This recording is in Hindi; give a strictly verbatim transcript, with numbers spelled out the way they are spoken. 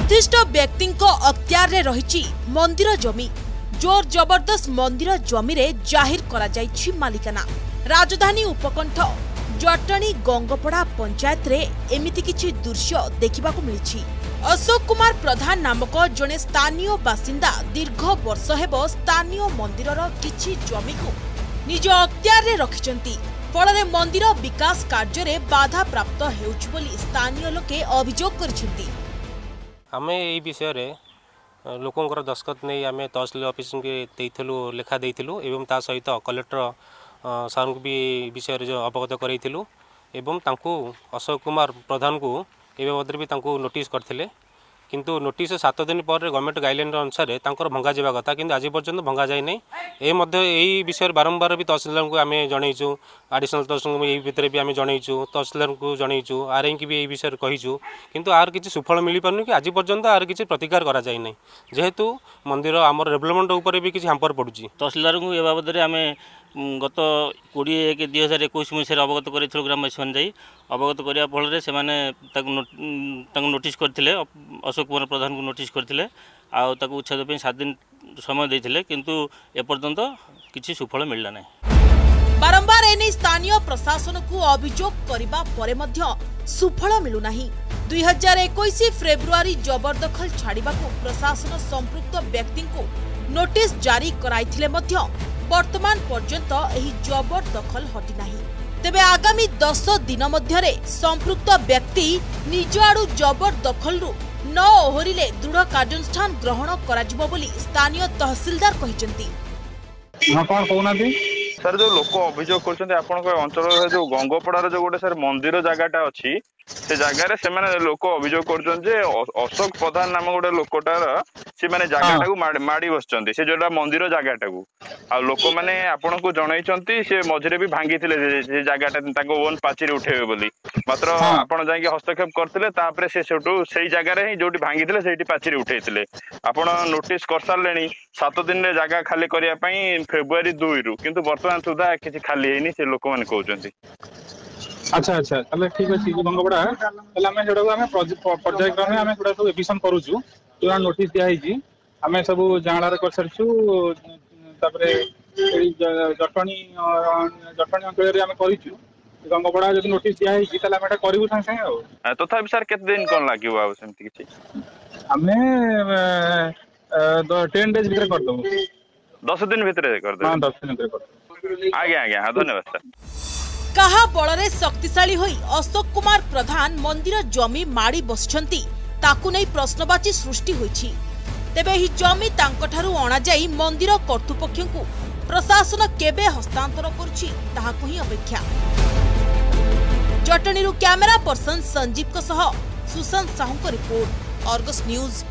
निर्दिष्ट व्यक्ति अख्तियार रे रही मंदिर जमी जोर जबरदस्त मंदिर जमी रे जाहिर करा जायछि मालिकाना। राजधानी उपकंठ जटणी गंगपड़ा पंचायत रे एमिति किछि दृश्य देखा मिली। अशोक कुमार प्रधान नामक जड़े स्थानीय बासिंदा दीर्घ वर्ष हेब स्थानीय मंदिर किछि जमी को निज अख्तियार रे रखिछंती। फल मंदिर विकास कार्य रे बाधा प्राप्त हेउछि बोली स्थानीय लोके अभियोग करिछंती। आमे एई विषय रे लोकंकर दस्खत नहीं आम तहसिल ऑफिस के देइथिलु लेखा देइथिलु एवं ता सहित कलेक्टर सार भी विषय जो अवगत करइथिलु एवं तांकु अशोक कुमार प्रधान को ए बाबद भी तांकु नोटिस करथिले, किंतु नोटिस सात दिन पर गवर्नमेंट गाइडलाइन अनुसार तांकर भंगा जावा कथा किंतु आज पर्यंत भंगा जाय नै। ए मध्ये एई विषय बारंबार भी तहसिलदार को आम जनइचु, एडिशनल तहसिलदार को एई भितर भी आम जनइचु, तहसिलदार को जनइचु, आरएन की भी एई विषय कहिचु, किंतु आर किछि सुफल मिलि पानु कि आज पर्यंत आर किछि प्रतिकार करा जाय नै। जेहेतु मंदिर आम डेवलपमेंट उपर भी किछि हांपर पडुछि। तहसिलदार को ए बाबद रे आम गत कोड़े एक दुई हजार एक मसीह अवगत करूँ ग्रामवासी मैंने जाई अवगत करने फल से नोटिस करते अशोक कुमार प्रधान को नोटिस करते आगे उच्छेद सात दिन समय देते किंतु एपर्तंत किसी सुफल मिलला ना। बारंबार एने स्थानीय प्रशासन को अभियोग करने पर सुफल मिलूना। दुई हजार एक फेब्रुआरी जबरदखल छाड़ा प्रशासन संपृक्त व्यक्ति को नोटिस जारी कराइथिले मध्य वर्तमान पर्यंत एही जबरदखल हटि नाही। तेबे आगामी दस दिन मध्यरे संपृक्त व्यक्ति निज आडू जबरदखलरू न ओहरिले दृढ़ कार्यानुष्ठान ग्रहण कराजिबो बोली स्थानीय तहसीलदार कहिसेंती। हां कोन कोनाती सर जो लोक अभियोग करछेंती आपन को अंचल जो गंगोपड़ा रे जो गोटे सर मंदिर जागाटा अछि से जगार से लोक अभियोग कर अशोक प्रधान नाम गोटे लोकटार से मैंने जगह टाक माड़ी बस जो मंदिर जगह टाकू आ लोक मैंने आपन को जनई से मझे भी भांगी जगह ओन पाचेरी उठेबे बोली मात्र आपन जाई हस्तक्षेप करते से सेठू से जगार ही जो भांगी से पाचेरी उठे आप नोटिस कर सारे सात दिन में जगह खाली करने फेब्रुआरी दुई रु कि बर्तमान सुधा किसी खाली है से लोक मैंने कहते। अच्छा अच्छा अले ठीक अछि गंगोपड़ा तले हमें जोडा हमें पर्याय क्रम में हमें थोड़ा सब एविशन करूछु पूरा नोटिस दिया हिजी हमें सब जांगलार कर सरछु तापरे जटणी जटणी अंचल रे हमें करिछु गंगोपड़ा जदि नोटिस दिया हिजी तले हमें एटा करिवु संग संग आ तथा भी सर केते दिन कोन लागिवो आ सेमति किछि हमें दस डेज भीतर कर दउ दस दिन भीतर कर दउ। हां दस दिन भीतर कर दउ। आ गया आ गया। हां धन्यवाद सर। कहा बलरे शक्तिशाली होई अशोक कुमार प्रधान मंदिर जमी माड़ी बसछंती ताकु नै प्रश्नवाची सृष्टि होईछि। तेबे ही जमी तांकठारु अणा जाई मंदिर कर्तृपक्षकु प्रशासन केबे हस्तांतर करुछि ताहाकु ही अपेक्षा। जटणीरु कैमरा पर्सन संजीव को सह सुशांत साहू को रिपोर्ट, आर्गस न्यूज।